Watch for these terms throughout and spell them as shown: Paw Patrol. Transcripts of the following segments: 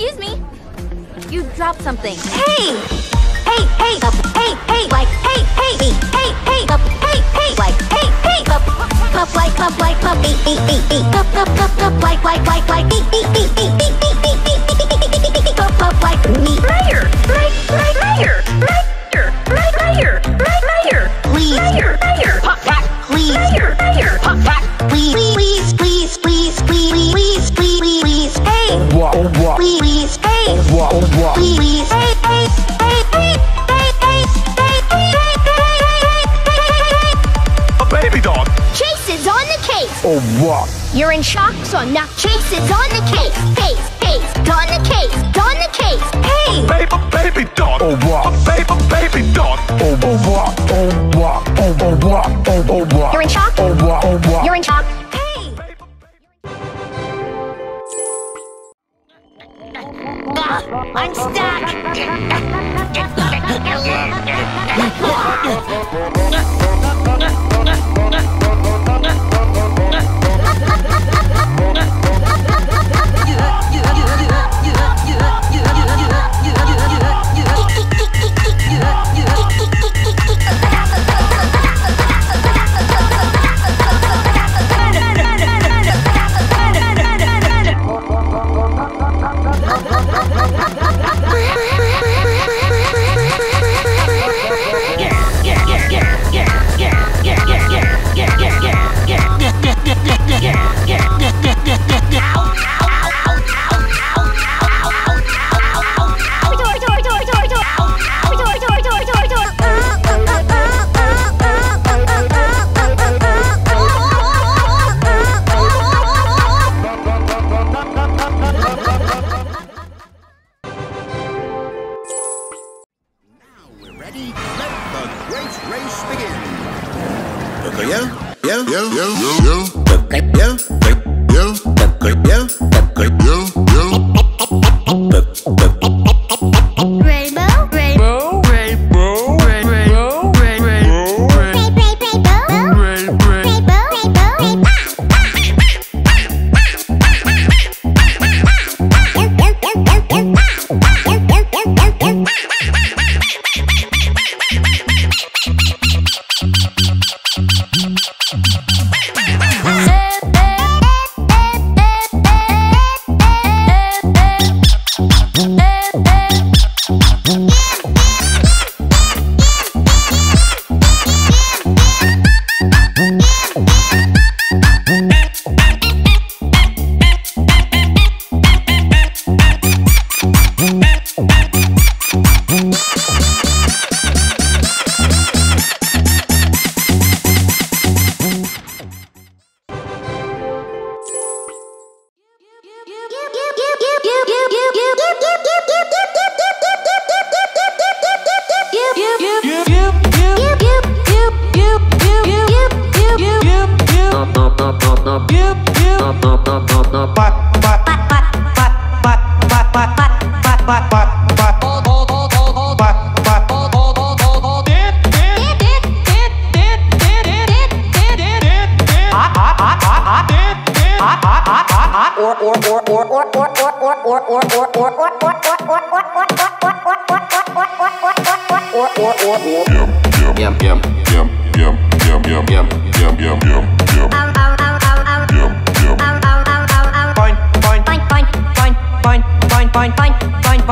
Excuse me. You dropped something. Hey! Hey, hey, hey, hey, like, hey, hey, hey, hey, hey, hey, hey, like, hey, hey, cup, like, cup, beep, beep, beep, beep, cup, like, beep, beep, beep, beep, beep, beep, beep, beep, beep, beep, beep, beep, cup, like, me. Oh, what? You're in shock, so I'm not. Chase is on the case. Face, on the case. Hey! Baby dog. Oh, what? Baby dog. Oh, what? You're in shock. Oh, what? You're in shock. Hey! I'm stuck.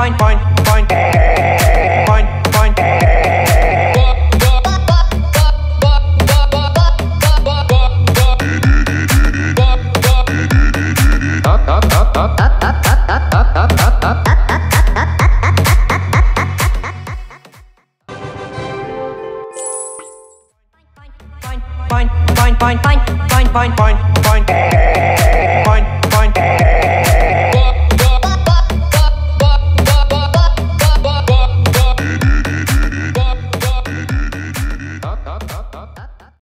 Point.